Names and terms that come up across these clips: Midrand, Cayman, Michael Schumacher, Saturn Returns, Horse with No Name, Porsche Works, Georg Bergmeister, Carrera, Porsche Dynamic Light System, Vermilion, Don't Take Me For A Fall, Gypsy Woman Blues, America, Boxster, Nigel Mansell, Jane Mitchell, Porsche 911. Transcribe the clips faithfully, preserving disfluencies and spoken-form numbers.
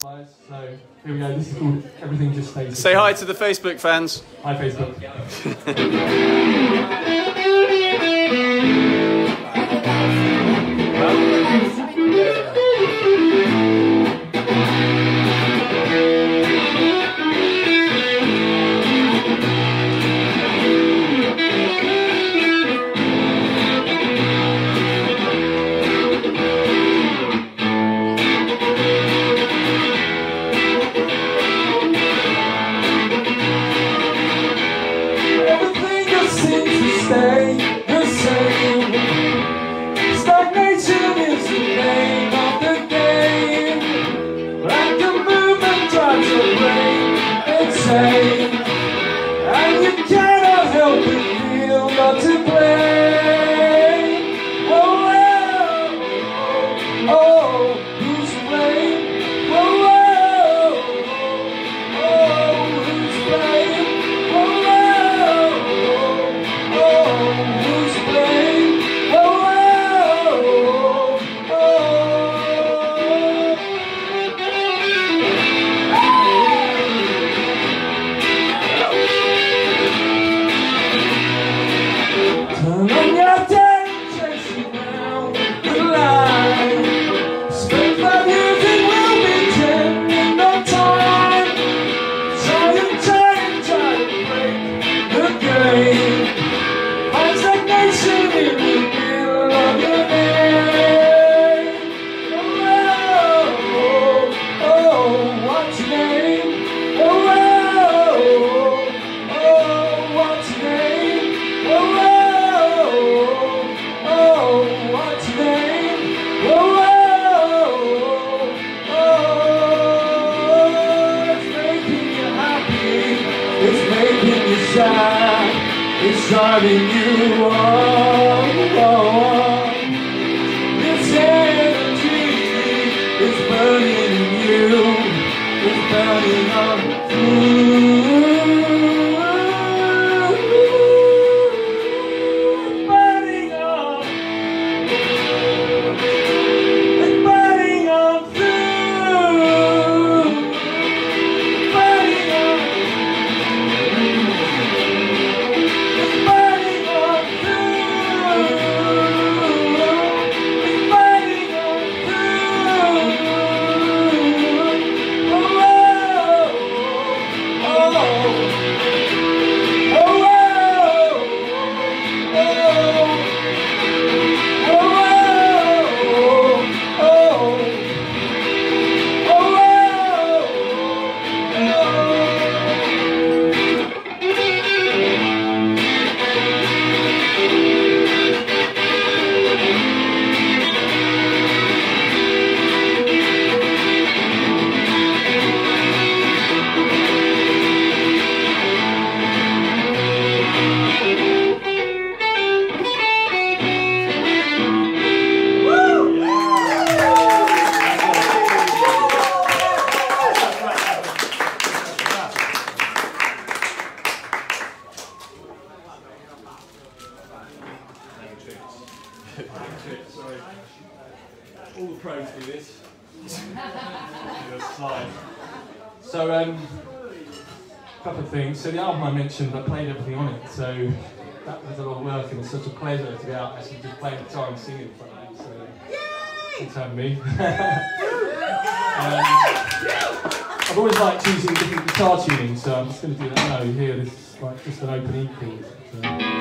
So here we go, this is called Everything Just Stays. Say hi to the Facebook fans. Hi Facebook. It's driving you on, on. This energy is burning in you, it's burning on you, it's burning on, it's burning on through, it's burning on through. All the pros do this. So um, a couple of things. So the album I mentioned, I played everything on it. So that was a lot of work, and it's such a pleasure to be out actually just playing guitar and singing in front of you. So it's on me. um, I've always liked using different guitar tuning, so I'm just going to do that now. Here, this is like just an open E chord. So.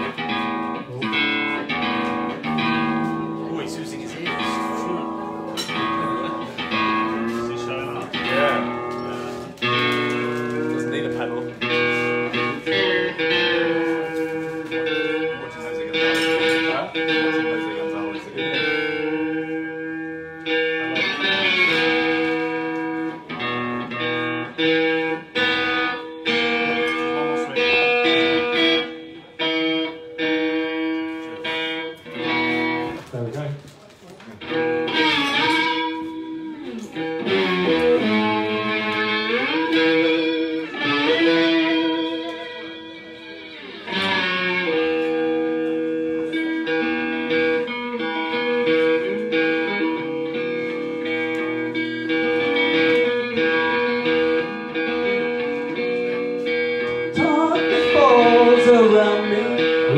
Thank you.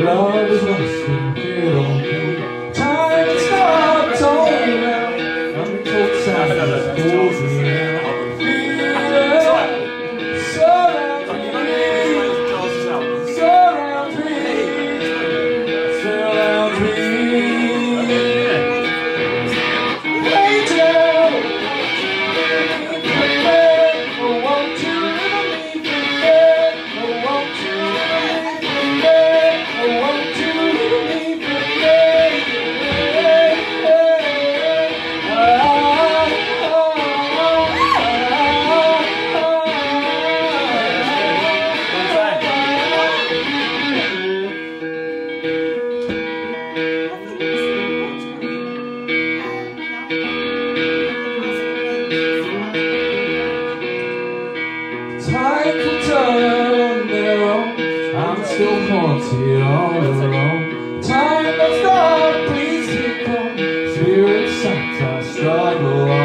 love is nothing good on you. Time stops on me now. I'm cold time that holds me now. Feel it surround me, surround me, surround me. Angel, baby, I want you to leave me, I want you to leave me. I want you to leave me, baby. Time can turn their own. I'm still haunted all alone. Time that's not please to come. Spirit sent, I struggle on.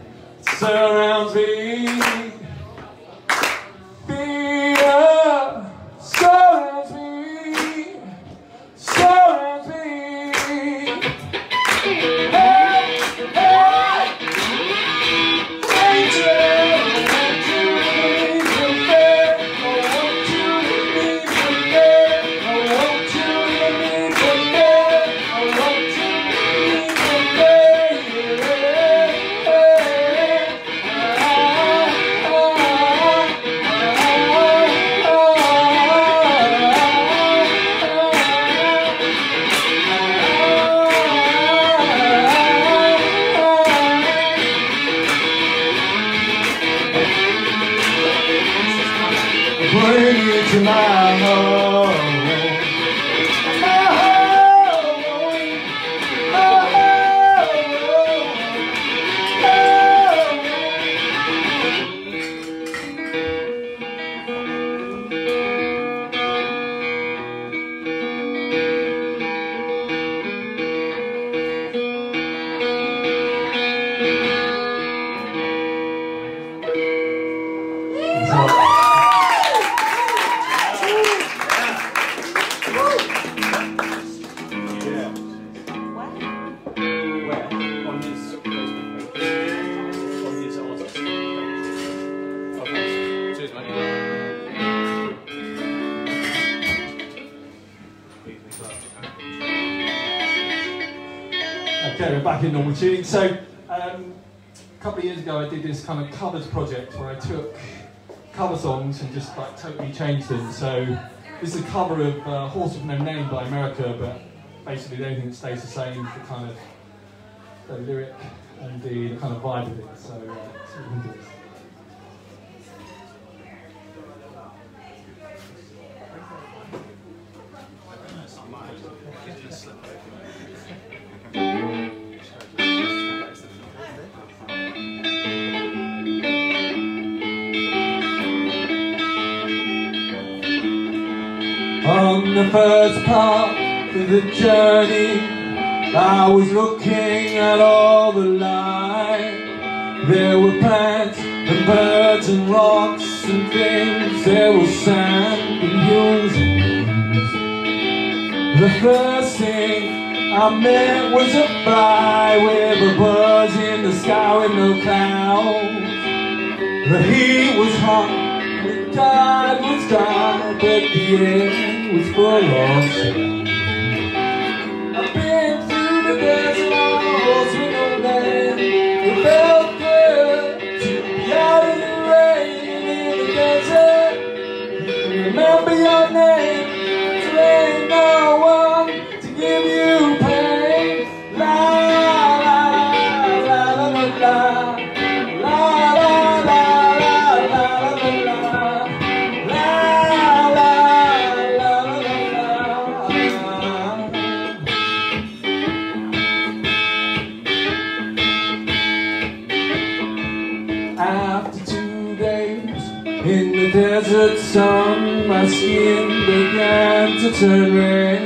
Surrounds me, surrounds me, fear, surrounds me, surrounds me, hey, hey, angel. Bring you to my home, my home, my home, my home. Okay, we're back in normal tuning. So, um, a couple of years ago I did this kind of covers project where I took cover songs and just like totally changed them. So, this is a cover of uh, Horse with No Name by America, but basically the only thing that stays the same is the kind of the lyric and the kind of vibe of it. So, uh, that's what we can do. On the first part of the journey, I was looking at all the light. There were plants and birds and rocks and things. There was sand and hills and things. The first thing I met was a fly with a buzz in the sky with no clouds. The heat was hot, the tide was dark, but the air was for a long time. I've been through the desert on a horse with no name. It felt good to be out in the rain and in the desert. You remember your name. There ain't no one to give you pain. La la la la la la. Desert sun, my skin began to turn red.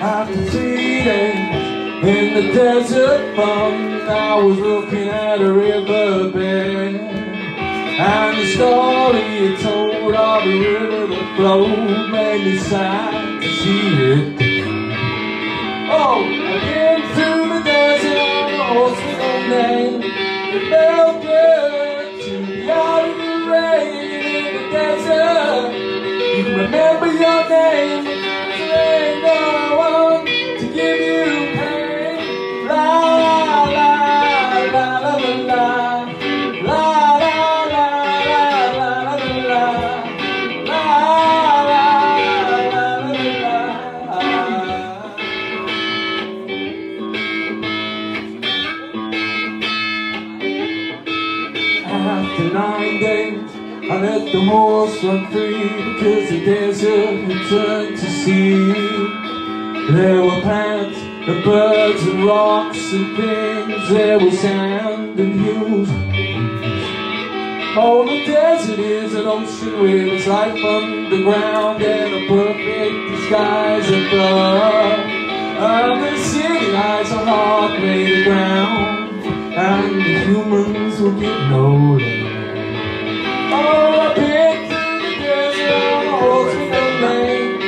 After three days in the desert fun, I was looking at a riverbed, and the story you told of the river that flowed made me sad to see it. Oh, again through the desert on a horse with no name. It felt good to be out in the rain. Desert. You remember your name. There ain't no one to give you pain. La la la la la la. The horse run free because the desert had turned to sea. There were plants and birds and rocks and things. There was sand and hills. Oh, the desert is an ocean with its life underground and a perfect disguise above. And the city lies a heart made of ground, and the humans will get noticed. Oh, I've been through the desert on a horse with no name. It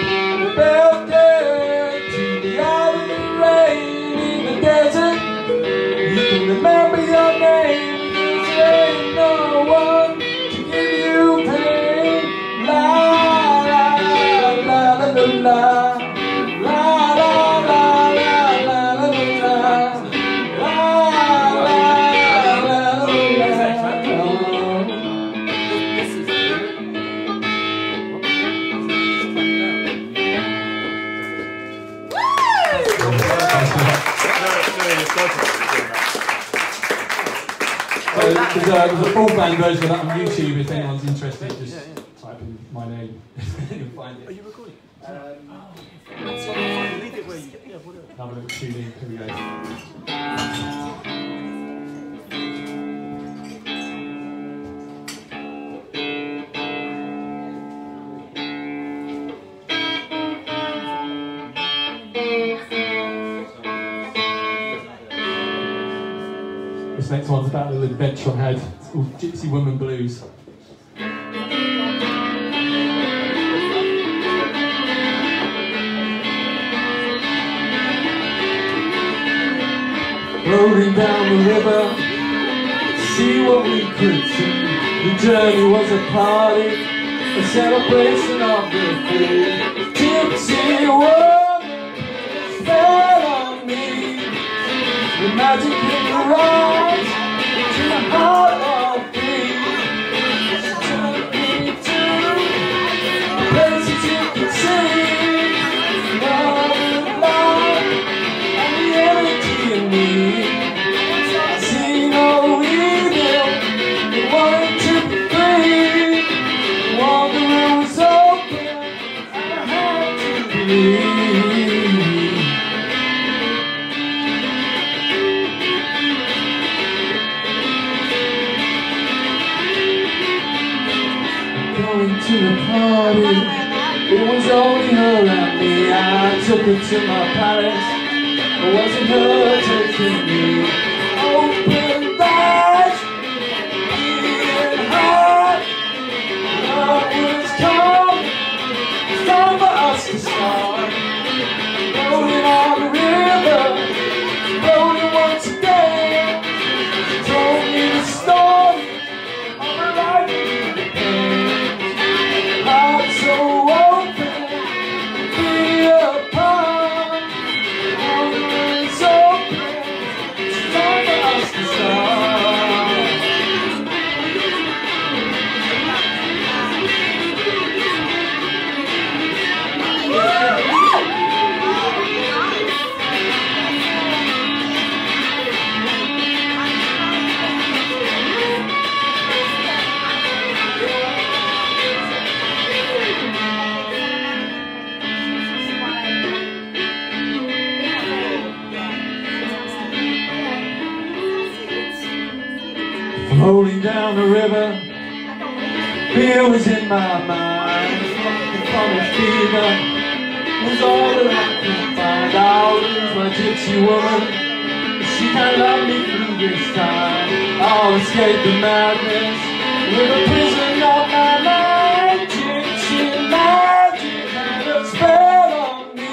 felt good to be out in the rain in the desert. You can remember your name, because there ain't no one to give you pain. La la la la la la. La la la la la la la la. So there's a, there's a full band version of that on YouTube. If anyone's interested, just yeah, yeah. type in my name and find it. Are you recording? Um, oh, that's what I find. Leave it where you. Yeah, whatever. Have a look at tuning. Here we go. This next one's about a little adventure I had. It's called Gypsy Woman Blues. Rolling down the river to see what we could see. The journey was a party, a celebration of the food. Gypsy woman fell on me. The magic in her eyes, to the heart of things. She took me to the places you could see. Love and love and the energy in me. I see no evil, I wanted to be free. The wonder was open and I had to believe. To the party, it was only her and me. I took her to my palace, it wasn't her taking me. Open eyes, beating heart, love was cold. It's time for us to start. Rolling on the river, rolling once again. She told me the story of her life. So open, I'm holding down the river. Fear was in my mind. From a fever was all that I could find. I was my gypsy woman. She can't love me through this time. I'll escape the madness with a prison of my mind. Gypsy magic had a spell on me.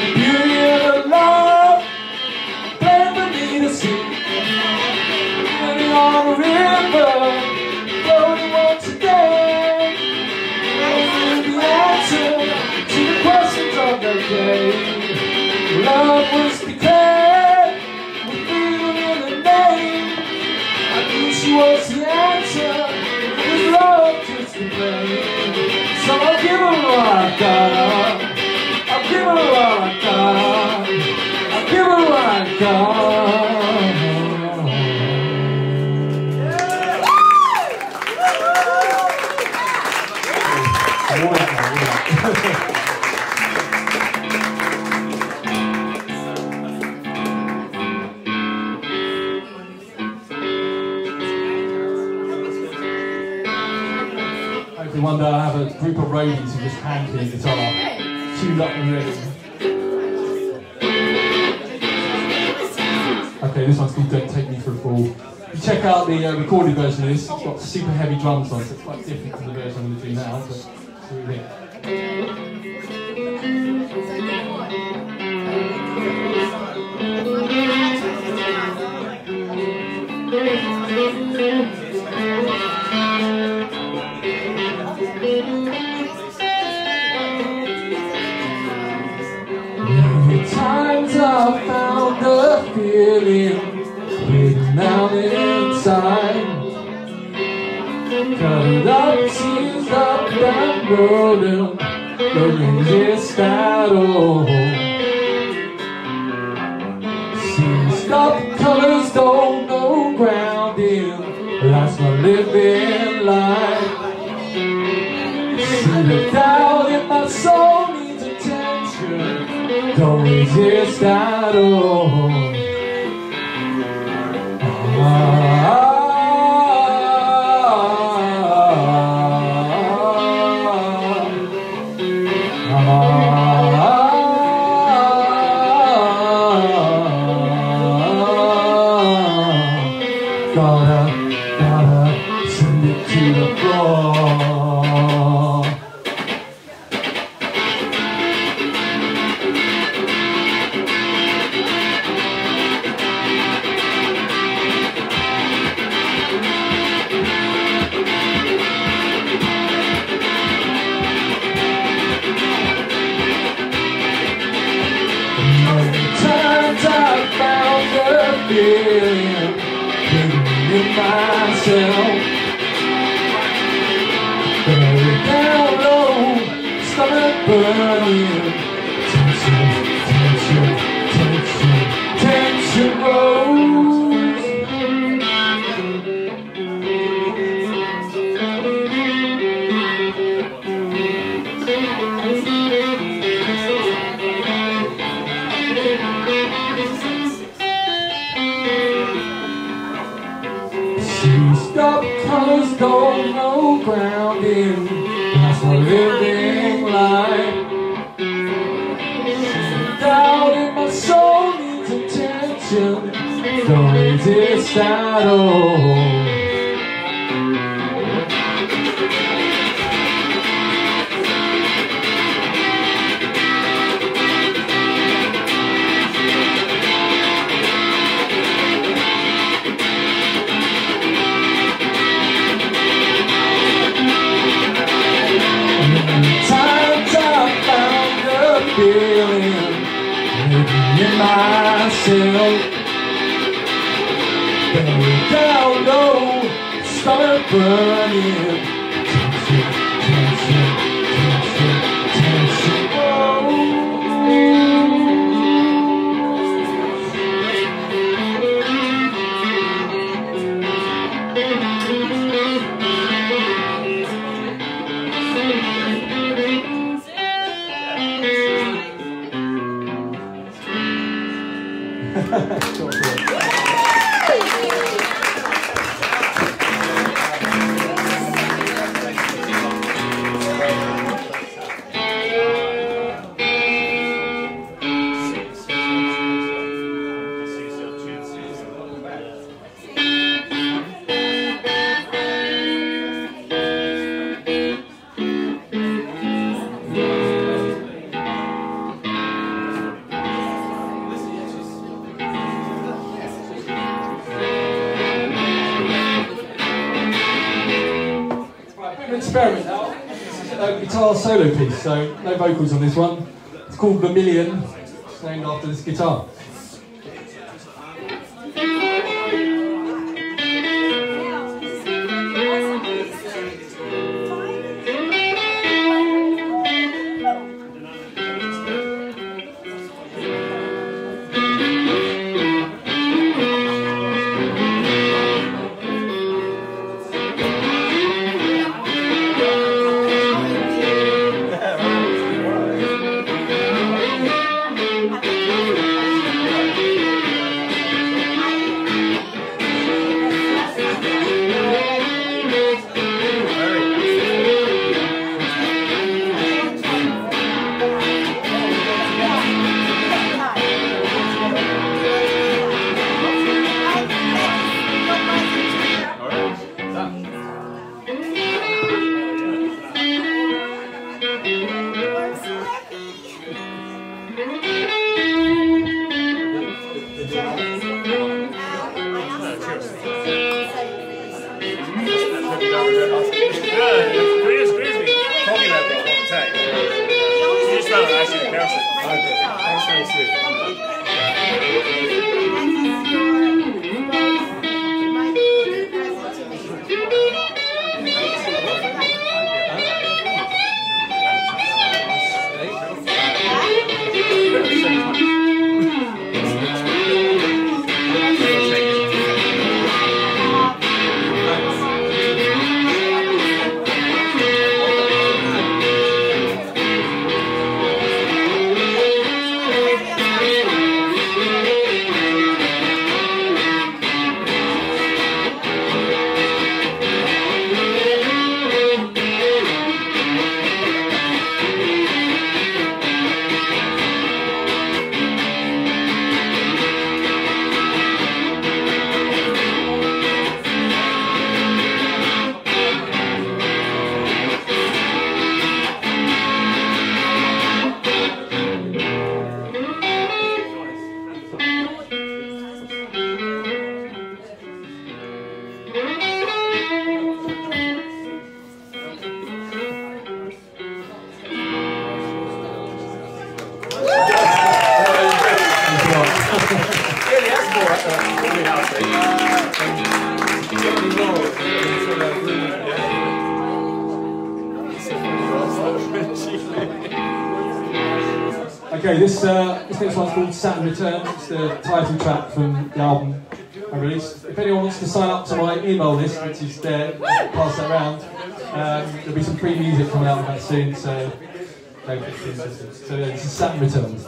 The beauty of the love played for me to see. Living on a river, floating once again. I'll be the answer to the questions of the day. Love was declared with freedom in the name. I knew she was the answer. With love just to play. So I'll give her all I got. I'll give her all I got. I'll give her all I got. One day I have a group of roadies who just hand me a guitar, tuned up the rhythm. Okay, this one's called Don't Take Me For A Fall. You check out the uh, recorded version of this, it's got super heavy drums on, so it's quite different to the version I'm going to do now, but it's really good. I found the feeling hidden out inside. Cut up, seized up and burdened, burning this battle. Seized up colors, don't know ground in. That's my living life. See the doubt in my soul needs attention. Don't resist at all. Gotta, gotta send it to the floor. Myself, buried down low, stomach burning. Tension, tension, tension, tension rose. Seized up colors, don't know grounding. That's my living life. Some doubt in my soul needs attention. Don't resist at all. Myself, buried down low, stomach burning. Tension, tension, tension, tension. Thank you. experiment now. This is a guitar solo piece, so no vocals on this one. It's called Vermilion. It's named after this guitar. Okay, this, uh, this next one's called Saturn Returns. It's the title track from the album I released. If anyone wants to sign up to my email list, which is there, pass that around. Um, there'll be some free music coming out of that soon, so no interested. So yeah, this is Saturn Returns.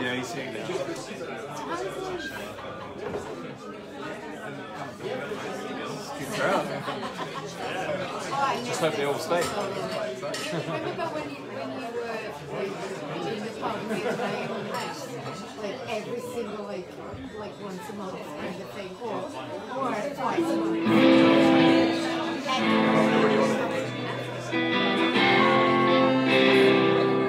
Yeah, he's saying that. Good crowd. Just hope they all stay. Like every single, like, like once a month kind of thing, or, or twice a month. Thank you.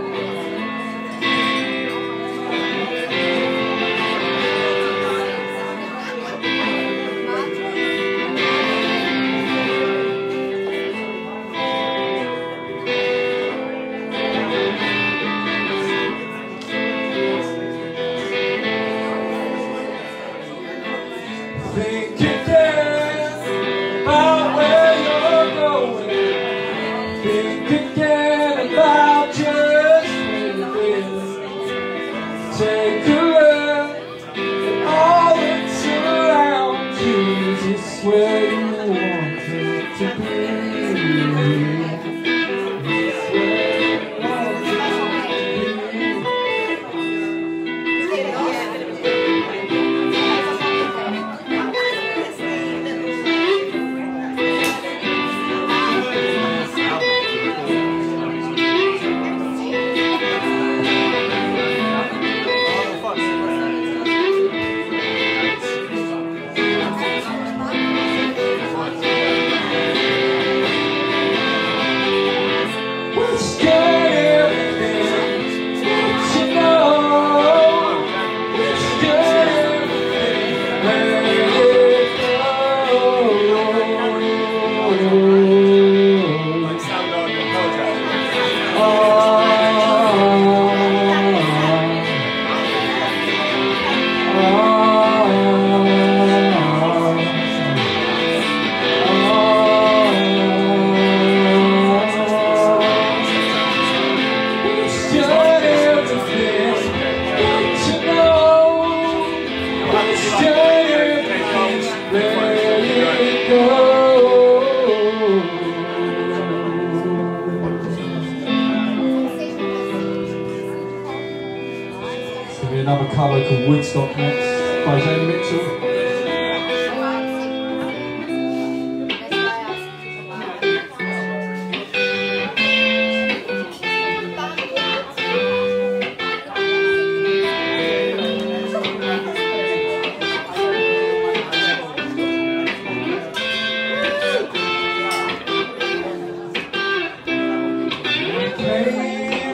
power called Woodstock Next by Jane Mitchell.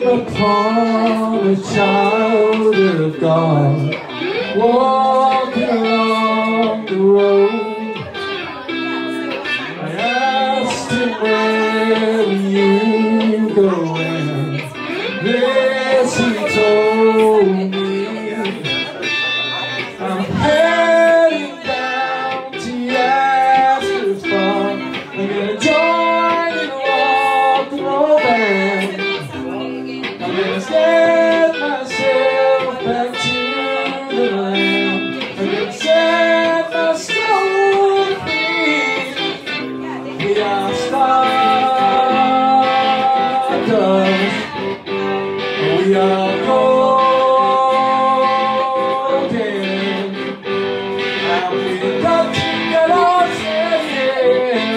Upon a child of God, walking along the road, I asked him, where are you going? This he told me, I'm heading down to Yaster's farm, I'm gonna join and walk the road back. Send myself back to the land, I can set my soul free. We are stardust, we are golden. Now we touch that all said, whoa, back to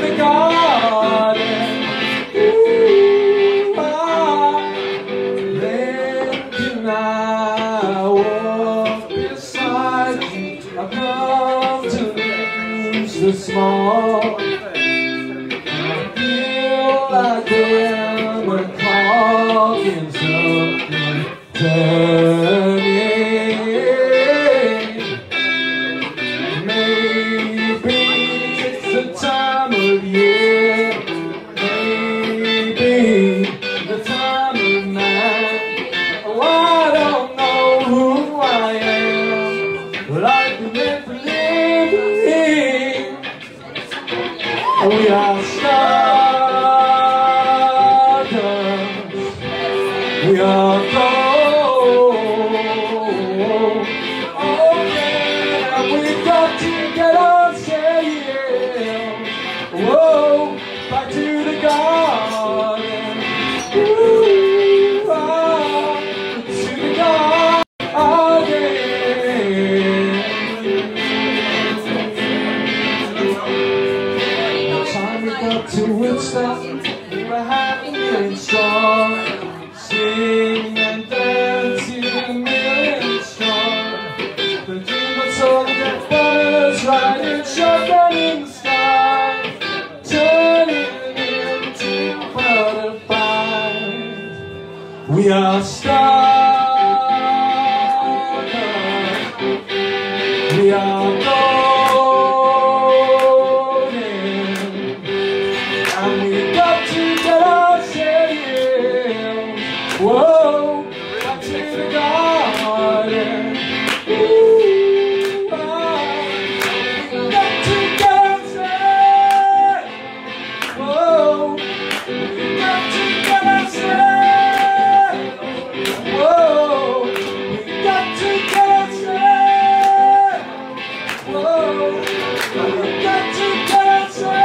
the garden. The small, I feel like there were talking something turning. Maybe it's the time of year, maybe the time of night. Oh, I don't know who I am, but I can live for living. We are stardust, we are gold. Oh yeah, we've got to get on sailing. Whoa, back to the garden. Ooh, ah, to the garden. To Woodstock, we were happy and strong, singing and dancing a million strong. The dream was all that was riding shotgun in the sky, turning into butterflies. We are stars, we are gold. Whoa, back to the garden. Ooh, ah, we got to dance. Whoa, we got to dance. Whoa, we got to dance. Whoa, we got to dance. Whoa.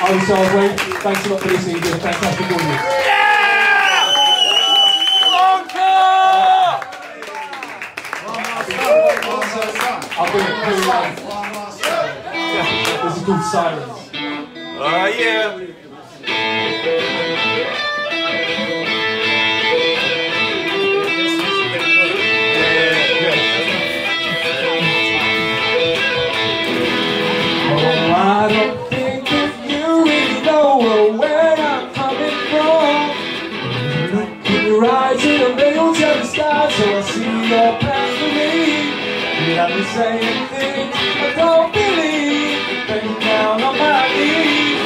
I'm sorry, thanks a lot for listening to a fantastic audience. Yeah! I'll bring it pretty loud. This is called Sirens. Oh, uh, yeah. Your past for me, you have the same things I don't believe. Bend down on my knees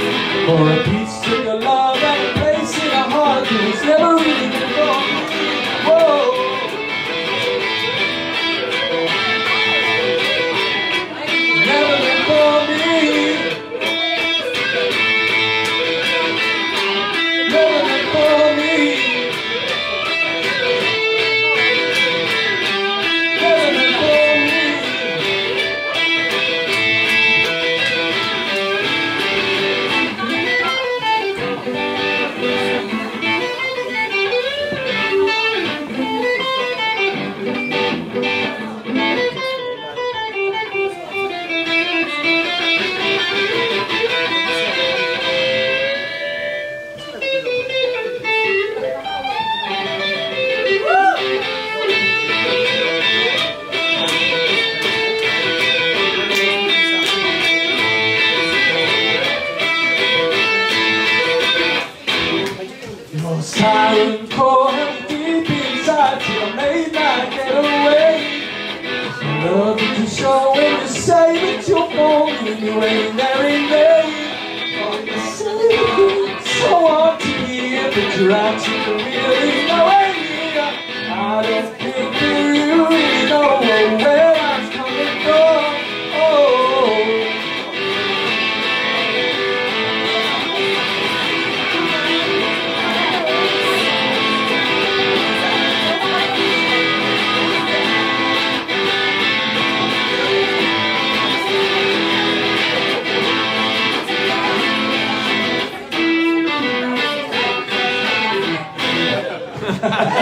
for a piece of your love and a place in a heart that was never really been wrong. Whoa. silent core deep inside till midnight, get away. There's nothing to show when you say that you're falling, you ain't there in vain. Oh, you say it's so hard to hear, but you're actually really nowhere near. I don't think that you really know where I'm coming from. Oh. Ha, ha, ha.